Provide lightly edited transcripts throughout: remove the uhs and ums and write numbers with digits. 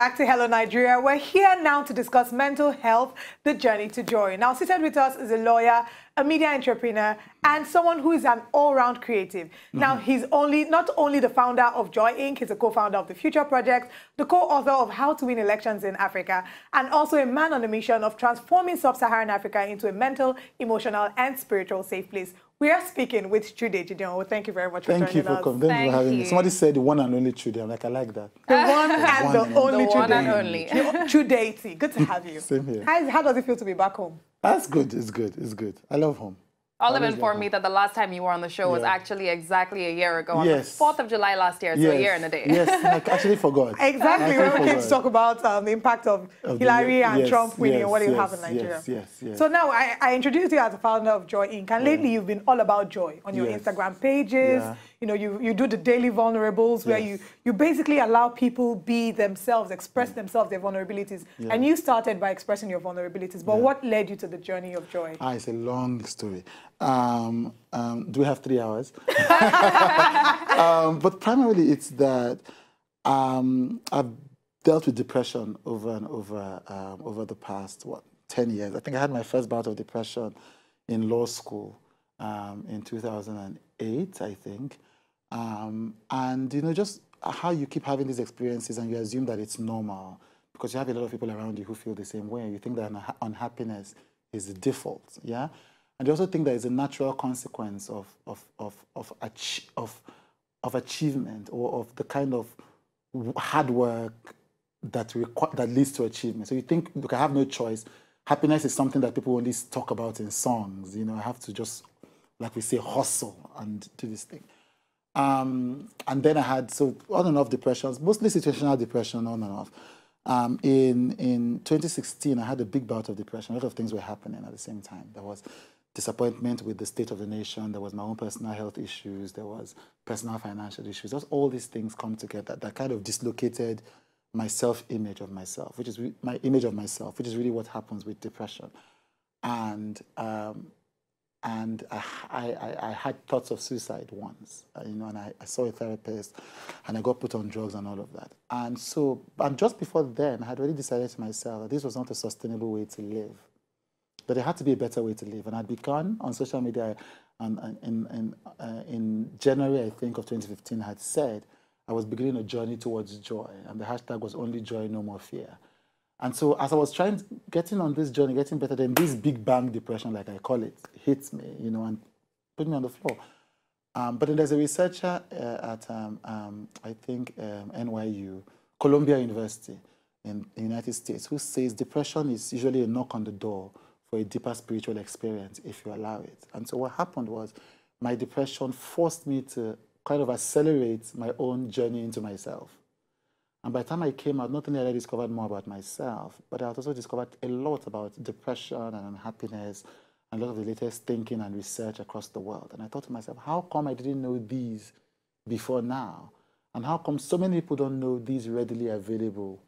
Back to Hello Nigeria. We're here now to discuss mental health, the journey to joy. Now, seated with us is a lawyer, a media entrepreneur, and someone who is an all-round creative. Mm-hmm. Now, he's not only the founder of Joy Inc., he's a co-founder of the Future Project, the co-author of How to Win Elections in Africa, and also a man on a mission of transforming sub-Saharan Africa into a mental, emotional, and spiritual safe place. We are speaking with Chude Jideonwo. Thank you very much for joining us. Thank you for having me. Somebody said the one and only Chude. I'm like, I like that. The one and the only Chude. The one and only. Chudeity. Good to have you. Same here. How does it feel to be back home? That's good. It's good. It's good. I love home. Olive informed me that the last time you were on the show was actually exactly a year ago, on the 4th of July last year, so a year and a day. Yes, I actually forgot. Exactly, when we came to talk about the impact of Hillary and Trump winning and what will happen in Nigeria. Yes. So now, I introduced you as the founder of Joy Inc., and lately you've been all about joy on your Instagram pages. Yeah. You know, you do the Daily Vulnerables, where you basically allow people be themselves, express themselves, their vulnerabilities. Yeah. And you started by expressing your vulnerabilities. But what led you to the journey of joy? It's a long story. Do we have 3 hours? But primarily it's that I've dealt with depression over and over, over the past, 10 years. I think I had my first bout of depression in law school in 2008, I think. And, you know, just how you keep having these experiences and you assume that it's normal because you have a lot of people around you who feel the same way. You think that unhappiness is the default, yeah? And you also think that it's a natural consequence of achievement or of the kind of hard work that leads to achievement. So you think, look, I have no choice. Happiness is something that people only talk about in songs. You know, I have to just, like we say, hustle and do this thing. And then I had, on and off depressions, mostly situational depression, on and off. In 2016, I had a big bout of depression. A lot of things were happening at the same time. There was disappointment with the state of the nation. There was my own personal health issues. There was personal financial issues. Just all these things come together that kind of dislocated my self-image of myself, which is my image of myself, which is really what happens with depression. And I had thoughts of suicide once, you know, and I saw a therapist and I got put on drugs and all of that. And just before then, I had already decided to myself that this was not a sustainable way to live, that there had to be a better way to live. And I'd begun on social media in January, I think, of 2015, I had said I was beginning a journey towards joy. And the hashtag was only joy, no more fear. And so as I was getting on this journey, getting better, then this big bang depression, like I call it, hits me, you know, and put me on the floor. But then there's a researcher at, I think, NYU, Columbia University in the United States, who says depression is usually a knock on the door for a deeper spiritual experience if you allow it. And so what happened was my depression forced me to kind of accelerate my own journey into myself. And by the time I came out, not only had I discovered more about myself, but I also discovered a lot about depression and unhappiness and a lot of the latest thinking and research across the world. And I thought to myself, how come I didn't know these before now? And how come so many people don't know these readily available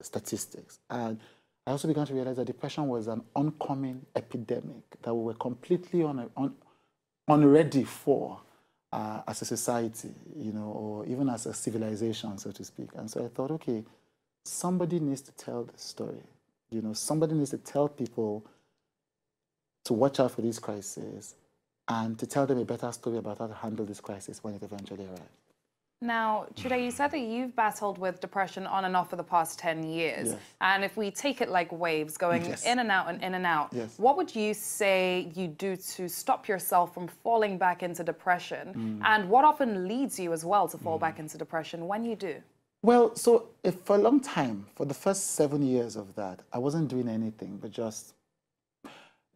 statistics? And I also began to realize that depression was an oncoming epidemic that we were completely unready for. As a society, you know, or even as a civilization, so to speak. And so I thought, okay, somebody needs to tell this story. You know, somebody needs to tell people to watch out for these crises and to tell them a better story about how to handle this crisis when it eventually arrives. Now, Chude, you said that you've battled with depression on and off for the past 10 years. Yes. And if we take it like waves, going in and out and in and out, what would you say you do to stop yourself from falling back into depression? And what often leads you as well to fall back into depression when you do? Well, so for a long time, for the first 7 years of that, I wasn't doing anything but just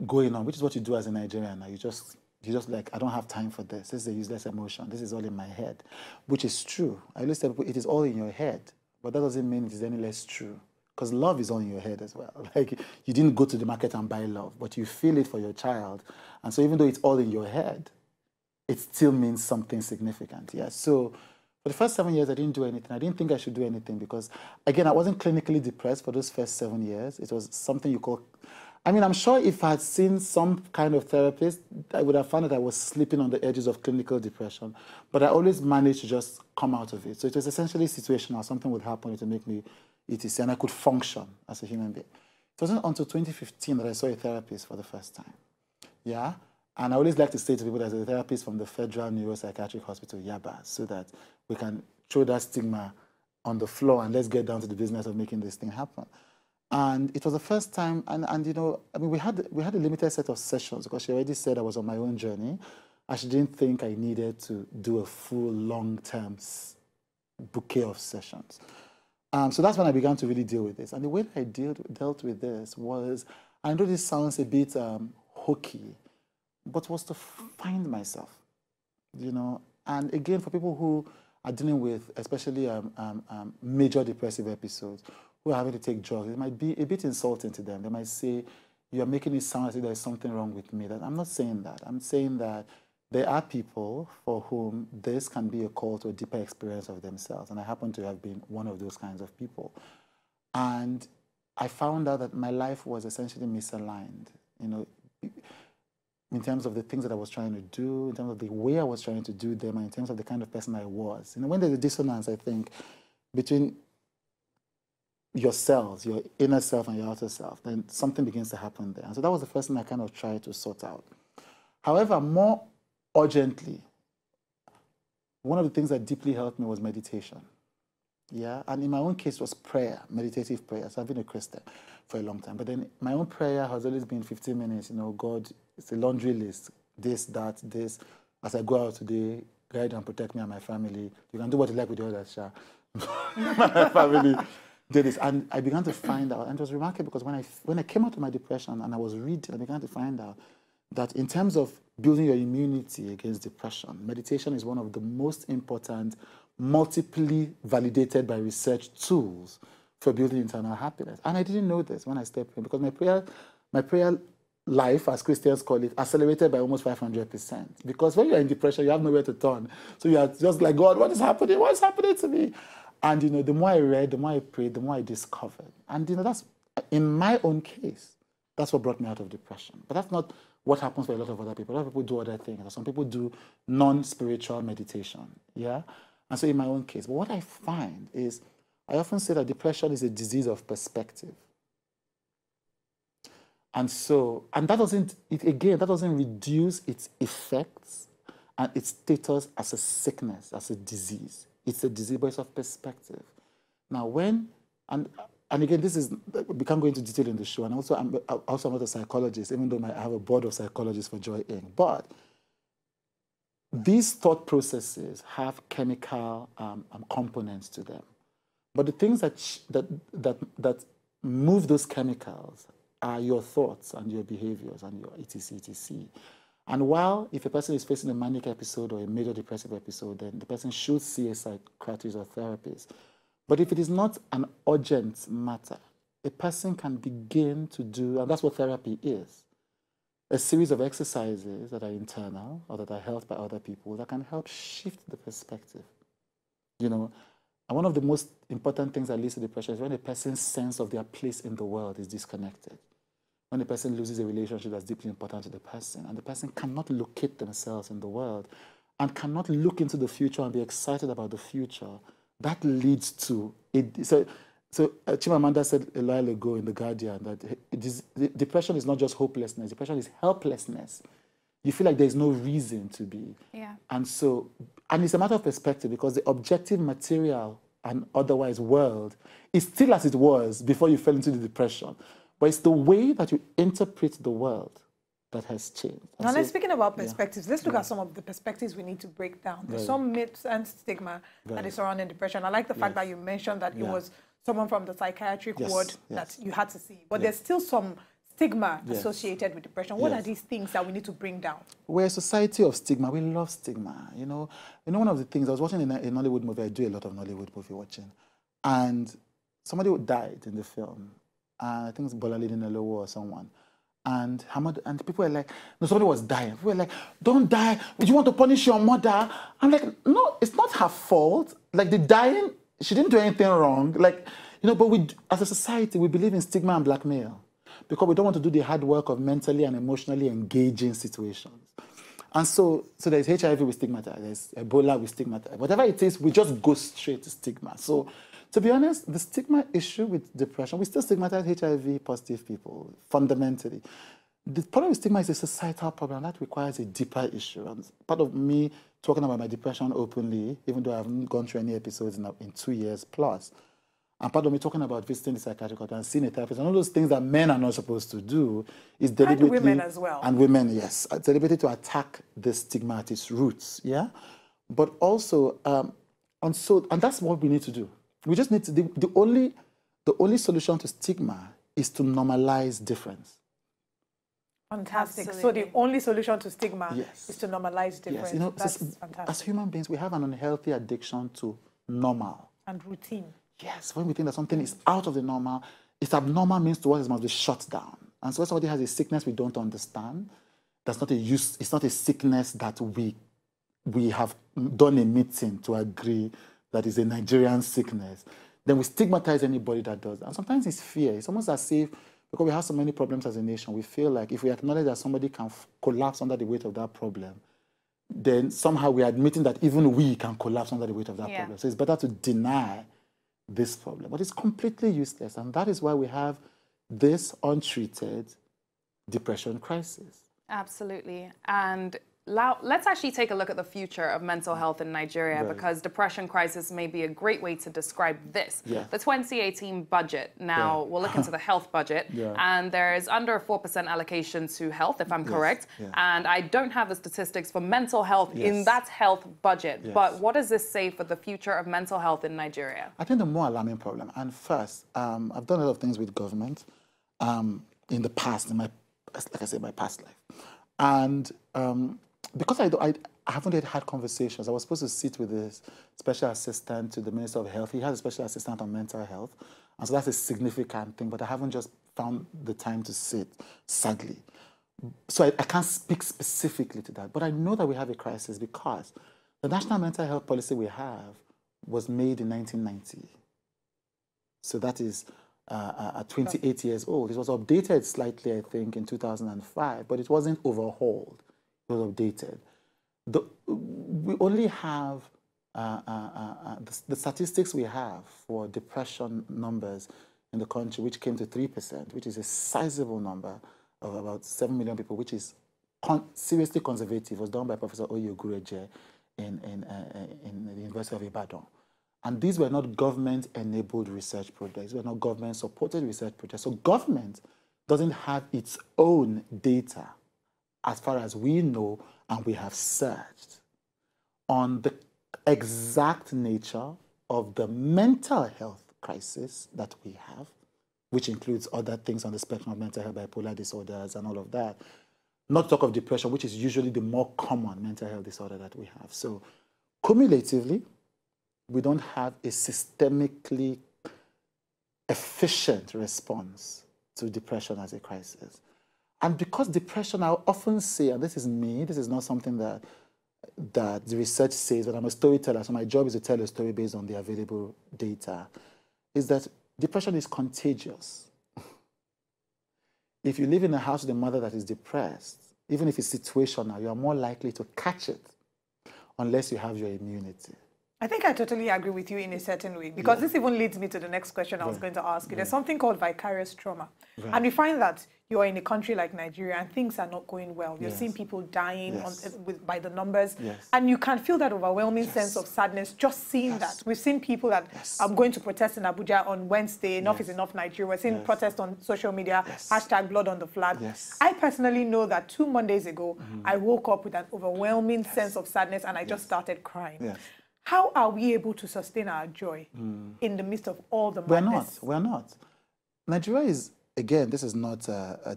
going on, which is what you do as a Nigerian. You just... You're just like, I don't have time for this. This is a useless emotion. This is all in my head, which is true. I always tell people, it is all in your head, but that doesn't mean it is any less true because love is all in your head as well. Like you didn't go to the market and buy love, but you feel it for your child. And so even though it's all in your head, it still means something significant. Yeah. So for the first 7 years, I didn't do anything. I didn't think I should do anything because, again, I wasn't clinically depressed for those first 7 years. It was something you call... I mean, I'm sure if I had seen some kind of therapist, I would have found that I was slipping on the edges of clinical depression. But I always managed to just come out of it. So it was essentially situational. Something would happen to make me it is, and I could function as a human being. It wasn't until 2015 that I saw a therapist for the first time. Yeah? And I always like to say to people that there's a therapist from the Federal Neuropsychiatric Hospital Yaba, so that we can throw that stigma on the floor and let's get down to the business of making this thing happen. And it was the first time, and you know, I mean, we had a limited set of sessions because she already said I was on my own journey. I didn't think I needed to do a full long-term bouquet of sessions. So that's when I began to really deal with this. And the way that I dealt with this was, I know this sounds a bit hokey, but was to find myself, you know. And again, for people who are dealing with, especially major depressive episodes, who are having to take drugs, it might be a bit insulting to them. They might say, you're making it sound as if there's something wrong with me. That I'm not saying that. I'm saying that there are people for whom this can be a call to a deeper experience of themselves. And I happen to have been one of those kinds of people. And I found out that my life was essentially misaligned, you know, in terms of the things that I was trying to do, in terms of the way I was trying to do them, and in terms of the kind of person I was. You know, when there's a dissonance, I think, between yourselves, your inner self and your outer self, then something begins to happen there. And so that was the first thing I kind of tried to sort out. However, more urgently, one of the things that deeply helped me was meditation. Yeah, and in my own case, it was prayer, meditative prayer. So I've been a Christian for a long time. But then my own prayer has always been 15 minutes, you know, God, it's a laundry list, this, that, this. As I go out today, guide and protect me and my family. You can do what you like with the others, Sha. My family did this. And I began to find out, and it was remarkable because when I came out of my depression and I was reading, I began to find out that in terms of building your immunity against depression, meditation is one of the most important, multiply validated by research tools for building internal happiness. And I didn't know this when I stepped in, because my prayer life, as Christians call it, accelerated by almost 500%. Because when you're in depression, you have nowhere to turn. So you are just like, God, what is happening? What's happening to me? And, you know, the more I read, the more I prayed, the more I discovered. And, you know, that's, in my own case, that's what brought me out of depression. But that's not what happens for a lot of other people. A lot of people do other things. Some people do non-spiritual meditation, yeah? And so in my own case, but what I find is, I often say that depression is a disease of perspective. And so, and that doesn't, that doesn't reduce its effects and its status as a sickness, as a disease. It's a disease based on perspective. Now when, and again, this is, we can't go into detail in the show, and also I'm not a psychologist, even though I have a board of psychologists for Joy Inc., but these thought processes have chemical components to them. But the things that move those chemicals are your thoughts and your behaviors and your etc, etc. And while if a person is facing a manic episode or a major depressive episode, then the person should see a psychiatrist or therapist. But if it is not an urgent matter, a person can begin to do, and that's what therapy is, a series of exercises that are internal or that are held by other people that can help shift the perspective. You know, and one of the most important things that leads to depression is when a person's sense of their place in the world is disconnected. When a person loses a relationship that's deeply important to the person, and the person cannot locate themselves in the world and cannot look into the future and be excited about the future, that leads to it. So Chimamanda said a while ago in The Guardian that depression is not just hopelessness, depression is helplessness. You feel like there's no reason to be. Yeah. And so, and it's a matter of perspective, because the objective material and otherwise world is still as it was before you fell into the depression. But it's the way that you interpret the world that has changed. And now, so, let's speaking about perspectives. Yeah. Let's look at some of the perspectives we need to break down. There's some myths and stigma that is surrounding depression. I like the fact that you mentioned that it was someone from the psychiatric ward that you had to see. But there's still some stigma associated with depression. What are these things that we need to bring down? We're a society of stigma. We love stigma. You know, one of the things, I was watching a Nollywood movie. I do a lot of Nollywood movie watching. And somebody died in the film. I think it's Bola Lidinelo or someone. And her mother, and people were like, no, somebody was dying. People were like, don't die. Do you want to punish your mother? I'm like, no, it's not her fault. Like, the dying, she didn't do anything wrong. Like, you know, but we, as a society, we believe in stigma and blackmail, because we don't want to do the hard work of mentally and emotionally engaging situations. And so there's HIV with stigmatize, there's Ebola with stigmatize. Whatever it is, we just go straight to stigma. So To be honest, the stigma issue with depression, we still stigmatize HIV-positive people, fundamentally. The problem with stigma is a societal problem that requires a deeper issue. And part of me talking about my depression openly, even though I haven't gone through any episodes in 2 years plus, and part of me talking about visiting the psychiatric hospital and seeing a therapist, and all those things that men are not supposed to do, is deliberately... And women as well. And women, yes. Deliberately to attack the stigma at its roots, yeah? But also, and that's what we need to do. We just need to... The only solution to stigma is to normalize difference. Fantastic. Absolutely. So the only solution to stigma is to normalize difference. Yes. You know, that's fantastic. As human beings, we have an unhealthy addiction to normal. And routine. Yes. When we think that something is out of the normal, it's abnormal means to us it must be shut down. And so when somebody has a sickness we don't understand, that's not a use, it's not a sickness that we have done a meeting to agree that is a Nigerian sickness. Then we stigmatize anybody that does that. And sometimes it's fear. It's almost as if, because we have so many problems as a nation, we feel like if we acknowledge that somebody can collapse under the weight of that problem, then somehow we are admitting that even we can collapse under the weight of that problem. So it's better to deny this problem. But it's completely useless. And that is why we have this untreated depression crisis. Absolutely. And let's actually take a look at the future of mental health in Nigeria, because depression crisis may be a great way to describe this. The 2018 budget, now we'll look into the health budget, and there is under a 4% allocation to health, if I'm correct. And I don't have the statistics for mental health in that health budget, but what does this say for the future of mental health in Nigeria? I think the more alarming problem, and first, I've done a lot of things with government in the past, in my, like I said, my past life. And because I haven't yet had conversations. I was supposed to sit with a special assistant to the Minister of Health. He has a special assistant on mental health. And so that's a significant thing, but I haven't just found the time to sit, sadly. So I can't speak specifically to that. But I know that we have a crisis because the national mental health policy we have was made in 1990. So that is 28 years old. It was updated slightly, I think, in 2005, but it wasn't overhauled. Was updated. We only have the statistics we have for depression numbers in the country, which came to 3%, which is a sizable number of about 7 million people, which is seriously conservative. It was done by Professor Oyegureje in the University of Ibadan. And these were not government-enabled research projects. They were not government-supported research projects. So government doesn't have its own data as far as we know, and we have searched on the exact nature of the mental health crisis that we have, which includes other things on the spectrum of mental health, bipolar disorders and all of that. Not to talk of depression, which is usually the more common mental health disorder that we have. So cumulatively, we don't have a systemically efficient response to depression as a crisis. And because depression, I often say, and this is me, this is not something that the research says, but I'm a storyteller, so my job is to tell a story based on the available data, is that depression is contagious. If you live in a house with a mother that is depressed, even if it's situational, you are more likely to catch it unless you have your immunity. I think I totally agree with you in a certain way, because this even leads me to the next question I was going to ask you. There's something called vicarious trauma. And we find that you are in a country like Nigeria and things are not going well. You're seeing people dying by the numbers. And you can feel that overwhelming sense of sadness just seeing that. We've seen people that are going to protest in Abuja on Wednesday. Enough is enough, Nigeria. We're seeing protests on social media, hashtag blood on the flag. I personally know that 2 Mondays ago, I woke up with an overwhelming sense of sadness and I just started crying. How are we able to sustain our joy in the midst of all the madness? We're not. Nigeria is, again, this is not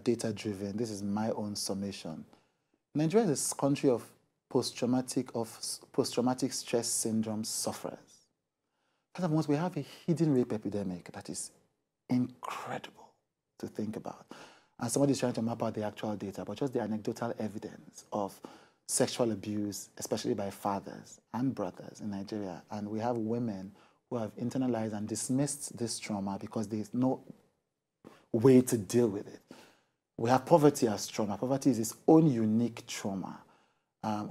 data-driven. This is my own summation. Nigeria is a country of post-traumatic stress syndrome sufferers. Furthermore, we have a hidden rape epidemic that is incredible to think about. And somebody's trying to map out the actual data, but just the anecdotal evidence of sexual abuse, especially by fathers and brothers in Nigeria. And we have women who have internalized and dismissed this trauma because there's no way to deal with it. We have poverty as trauma. Poverty is its own unique trauma.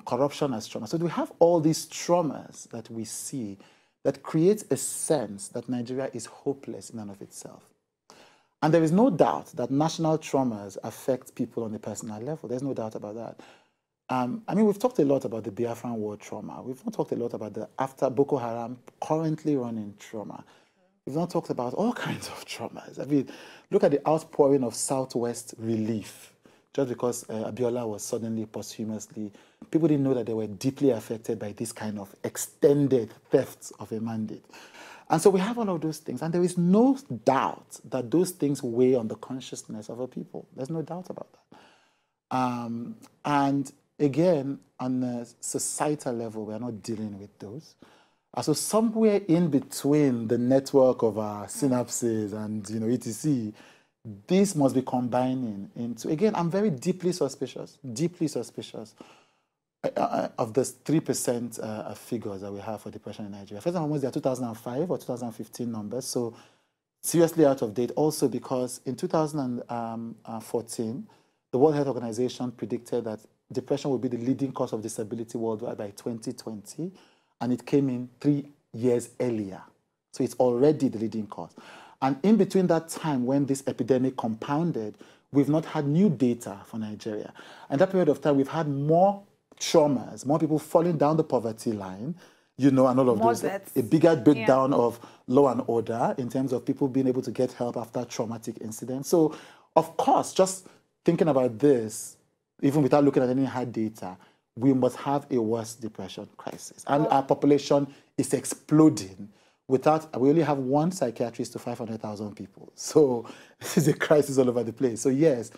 Corruption as trauma. So we have all these traumas that we see that creates a sense that Nigeria is hopeless in and of itself. And there is no doubt that national traumas affect people on a personal level. There's no doubt about that. I mean, we've talked a lot about the Biafran war trauma. We've not talked a lot about the after Boko Haram currently running trauma. We've not talked about all kinds of traumas. I mean, look at the outpouring of Southwest relief. Just because Abiola was suddenly, posthumously, people didn't know that they were deeply affected by this kind of extended theft of a mandate. And so we have all of those things. And there is no doubt that those things weigh on the consciousness of our people. There's no doubt about that. And again, on a societal level, we are not dealing with those. So somewhere in between the network of our synapses and, you know, etc., this must be combining into, again, I'm very deeply suspicious of the 3% figures that we have for depression in Nigeria. First and foremost, they are 2005 or 2015 numbers, so seriously out of date. Also because in 2014, the World Health Organization predicted that depression would be the leading cause of disability worldwide by 2020, and it came in 3 years earlier. So it's already the leading cause. And in between that time when this epidemic compounded, we've not had new data for Nigeria. And that period of time, we've had more traumas, more people falling down the poverty line, you know, and all of those. A bigger breakdown of law and order in terms of people being able to get help after traumatic incidents. So, of course, just thinking about this, even without looking at any hard data, we must have a worse depression crisis. And our population is exploding. We only have one psychiatrist to 500,000 people. So this is a crisis all over the place. So yes.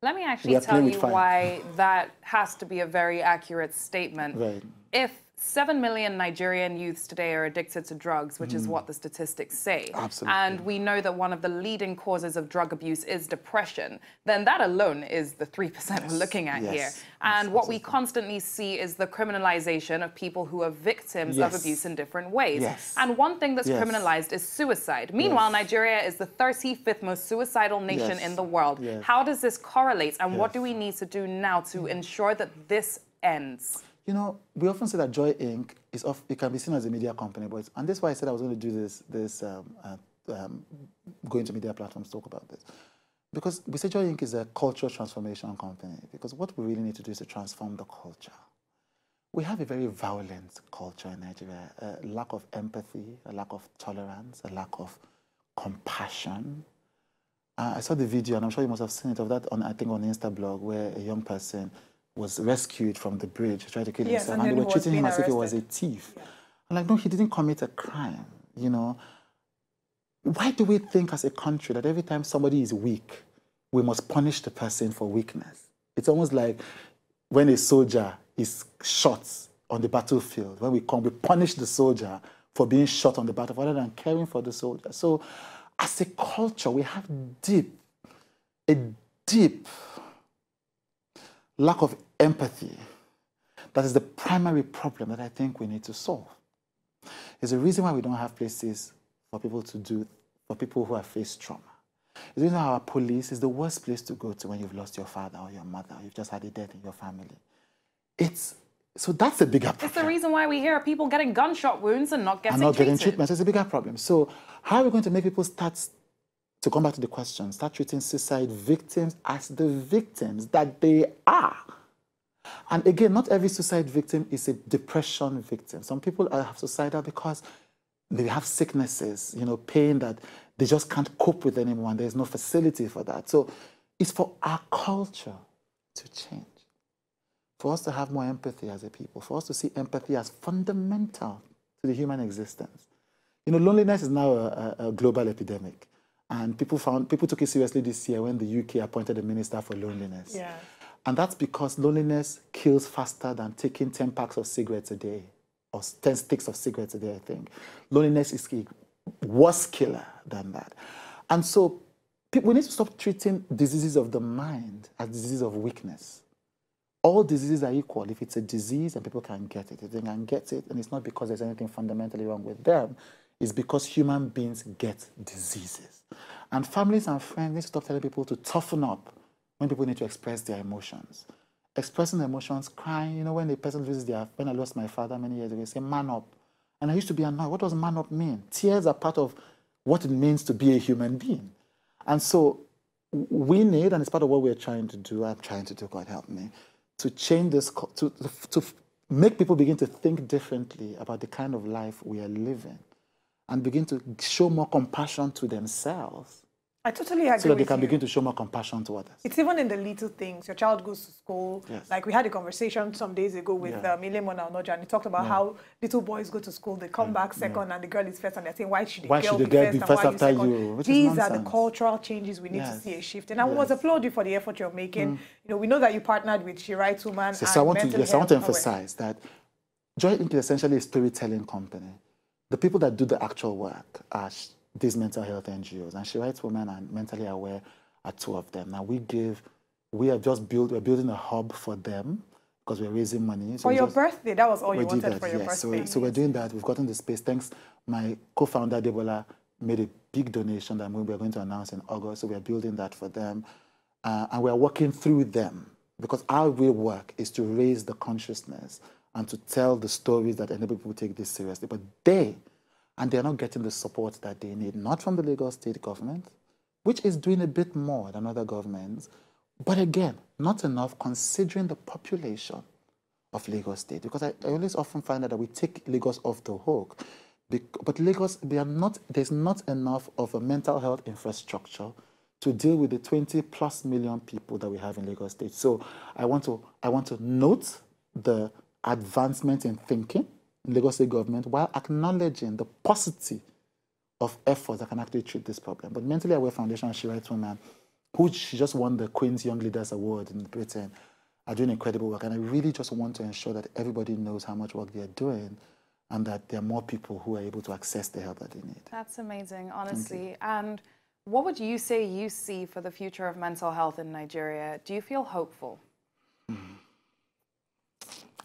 Let me actually tell you why that has to be a very accurate statement. Right. If 7 million Nigerian youths today are addicted to drugs, which is what the statistics say, and we know that one of the leading causes of drug abuse is depression, then that alone is the 3% we're looking at here. And what we constantly see is the criminalization of people who are victims of abuse in different ways. And one thing that's criminalized is suicide. Meanwhile, Nigeria is the 35th most suicidal nation in the world. How does this correlate, and what do we need to do now to ensure that this ends? You know, we often say that Joy Inc. is off, it can be seen as a media company, but and that's why I said I was going to do this going to media platforms talk about this, because we say Joy Inc. is a cultural transformation company. Because what we really need to do is to transform the culture. We have a very violent culture in Nigeria: a lack of empathy, a lack of tolerance, a lack of compassion. I saw the video, and I'm sure you must have seen it, of that on, I think, on Instablog, where a young person was rescued from the bridge, tried to kill himself, and they were treating him as if he was a thief. I'm like, no, he didn't commit a crime, you know. Why do we think as a country that every time somebody is weak, we must punish the person for weakness? It's almost like when a soldier is shot on the battlefield, when we come, we punish the soldier for being shot on the battlefield rather than caring for the soldier. So as a culture, we have a deep lack of empathy. That is the primary problem that I think we need to solve. It's the reason why we don't have places for people to do, for people who have faced trauma. It's the reason why our police is the worst place to go to when you've lost your father or your mother, or you've just had a death in your family. So that's a bigger problem. It's the reason why we hear people getting gunshot wounds and not getting treatment. It's a bigger problem. So how are we going to make people to come back to the question, start treating suicide victims as the victims that they are? And again, not every suicide victim is a depression victim. Some people are suicidal because they have sicknesses, you know, pain that they just can't cope with anymore, and there's no facility for that. So it's for our culture to change, for us to have more empathy as a people, for us to see empathy as fundamental to the human existence. You know, loneliness is now a global epidemic. And people took it seriously this year when the UK appointed a minister for loneliness. And that's because loneliness kills faster than taking 10 packs of cigarettes a day, or 10 sticks of cigarettes a day, I think. Loneliness is a worse killer than that. And so we need to stop treating diseases of the mind as diseases of weakness. All diseases are equal. If it's a disease, and people can get it. If they can get it, and it's not because there's anything fundamentally wrong with them, is because human beings get diseases. And families and friends need to stop telling people to toughen up when people need to express their emotions. Expressing emotions, crying, you know, when a person loses when I lost my father many years ago, say, man up. And I used to be annoyed. What does man up mean? Tears are part of what it means to be a human being. And so we need, and it's part of what we're trying to do, I'm trying to do, God help me, to change this, to make people begin to think differently about the kind of life we are living and begin to show more compassion to themselves. I totally agree. So that they can begin to show more compassion to others. It's even in the little things. Your child goes to school. Yes. Like we had a conversation some days ago with Milemo Nalnoja, and he talked about how little boys go to school, they come back second, and the girl is first, and they're saying, why should the girl be first after you? These are the cultural changes we need to see a shift. And I must applaud you for the effort you're making. You know, we know that you partnered with She Writes Woman. So, I want to emphasize that Joy Inc. is essentially a storytelling company. The people that do the actual work are these mental health NGOs, and She Writes Women and Mentally Aware are two of them. Now we're building a hub for them because we're raising money. So for your birthday, that was all you wanted for your birthday. So we're doing that. We've gotten the space. Thanks, my co-founder Debola made a big donation that we're going to announce in August. So we're building that for them, and we're working through them because our real work is to raise the consciousness and to tell the stories that enable people to take this seriously. But they're not getting the support that they need, not from the Lagos state government, which is doing a bit more than other governments, but again, not enough considering the population of Lagos state, because I always often find out that we take Lagos off the hook, but Lagos, there's not enough of a mental health infrastructure to deal with the 20+ million people that we have in Lagos state. So I want to note the advancement in thinking Lagos state government while acknowledging the paucity of efforts that can actually treat this problem. But Mentally Aware Foundation and She Writes Woman, who she just won the Queen's Young Leaders Award in Britain, are doing incredible work. And I really just want to ensure that everybody knows how much work they're doing and that there are more people who are able to access the help that they need. That's amazing, honestly. And what would you say you see for the future of mental health in Nigeria? Do you feel hopeful?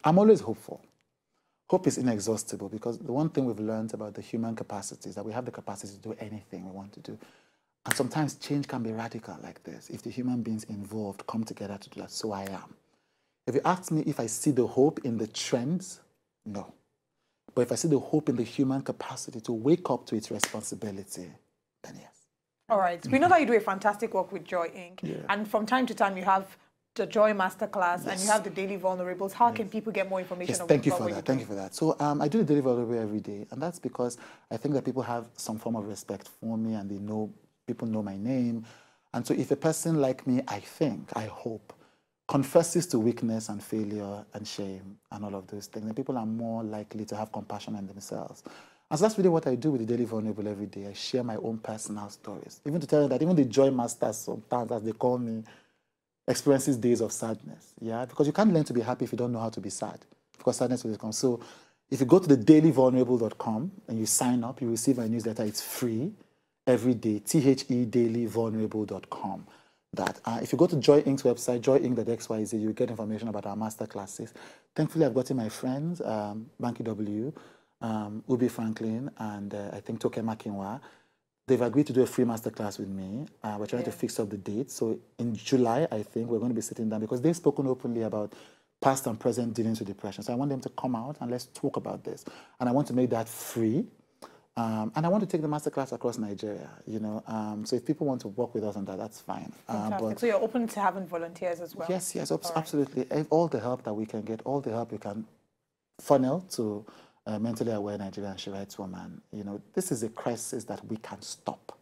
I'm always hopeful. Hope is inexhaustible, because the one thing we've learned about the human capacity is that we have the capacity to do anything we want to do. And sometimes change can be radical like this, if the human beings involved come together to do that. So I am. If you ask me if I see the hope in the trends, no. But if I see the hope in the human capacity to wake up to its responsibility, then yes. All right. We know that you do a fantastic work with Joy Inc. Yeah. And from time to time you have the Joy Master Class, and you have the Daily Vulnerables. How can people get more information? Thank you for that. So I do the Daily Vulnerable every day, and that's because I think that people have some form of respect for me, and people know my name. And so if a person like me, I hope, confesses to weakness and failure and shame and all of those things, then people are more likely to have compassion on themselves. And so that's really what I do with the Daily Vulnerable every day. I share my own personal stories, even to tell you that even the Joy Masters sometimes, as they call me, experiences days of sadness, because you can't learn to be happy if you don't know how to be sad, because sadness will come. So if you go to the dailyvulnerable.com and you sign up, you receive my newsletter. It's free every day, dailyvulnerable.com. If you go to Joy Inc.'s website, joyinc.xyz, you get information about our master classes. Thankfully, I've gotten my friends, Banky W, Ubi Franklin, and I think Tokemakinwa. They've agreed to do a free masterclass with me. We're trying to fix up the date. So in July, I think, we're going to be sitting down, because they've spoken openly about past and present dealings with depression. So I want them to come out and let's talk about this. And I want to make that free. And I want to take the masterclass across Nigeria, So if people want to work with us on that, that's fine. Fantastic. So you're open to having volunteers as well? Yes, absolutely. Right. All the help that we can get, all the help we can funnel to Mentally Aware Nigeria and She Writes Woman. This is a crisis that we can stop,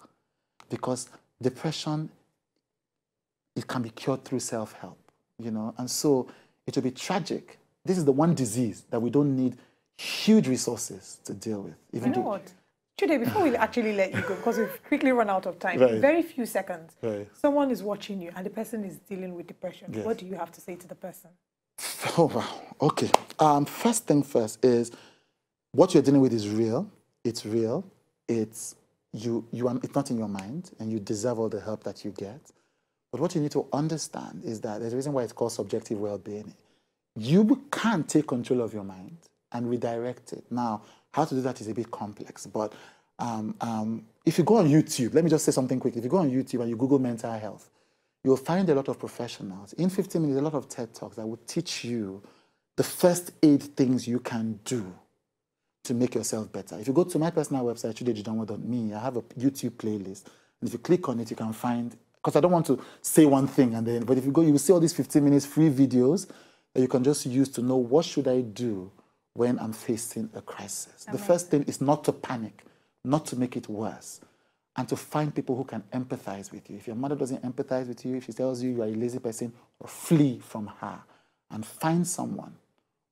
because depression, it can be cured through self-help, and so it will be tragic. This is the one disease that we don't need huge resources to deal with. Today, before we actually let you go, because we've quickly run out of time, in very few seconds, someone is watching you and the person is dealing with depression. What do you have to say to the person? Oh, wow. Okay. First thing first is, what you're dealing with is real. It's real. It's not in your mind, and you deserve all the help that you get. But what you need to understand is that there's a reason why it's called subjective well-being. You can't take control of your mind and redirect it. Now, how to do that is a bit complex. But if you go on YouTube, let me just say something quickly. If you go on YouTube and you Google mental health, you'll find a lot of professionals. In 15 minutes, a lot of TED Talks that will teach you the first aid things you can do to make yourself better. If you go to my personal website, chudejideonwo.me, I have a YouTube playlist. And if you click on it, you can find, because I don't want to say one thing and then, but if you go, you will see all these 15 minutes free videos that you can just use to know what should I do when I'm facing a crisis. Amazing. The first thing is not to panic, not to make it worse, and to find people who can empathize with you. If your mother doesn't empathize with you, if she tells you you are a lazy person, or flee from her and find someone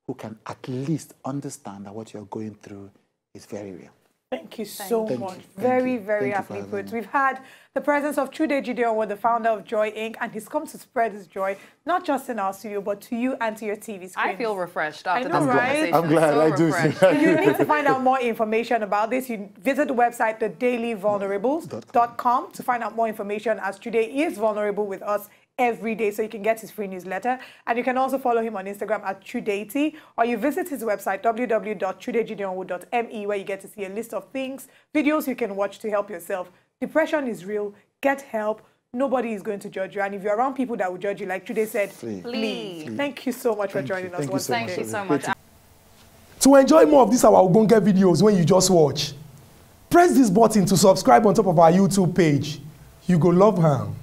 who can at least understand that what you're going through is very real. Thank you so much. Very, very aptly put. We've had the presence of Chude Jideonwo, the founder of Joy Inc., and he's come to spread his joy, not just in our studio, but to you and to your TV screen. I feel refreshed after this conversation. I'm glad, I do. If you need to find out more information about this, you visit the website, dailyvulnerables.com, to find out more information, as Chude is vulnerable with us every day, so you can get his free newsletter. And you can also follow him on Instagram at Chudeti, or you visit his website www.chudejideonwo.me, where you get to see a list of things, videos you can watch to help yourself. Depression is real. Get help. Nobody is going to judge you. And if you're around people that will judge you, like Chude said, please. Thank you so much for joining us once again. Thank you so much. To enjoy more of these our Ogbonge videos when you just watch, press this button to subscribe on top of our YouTube page. You go love her.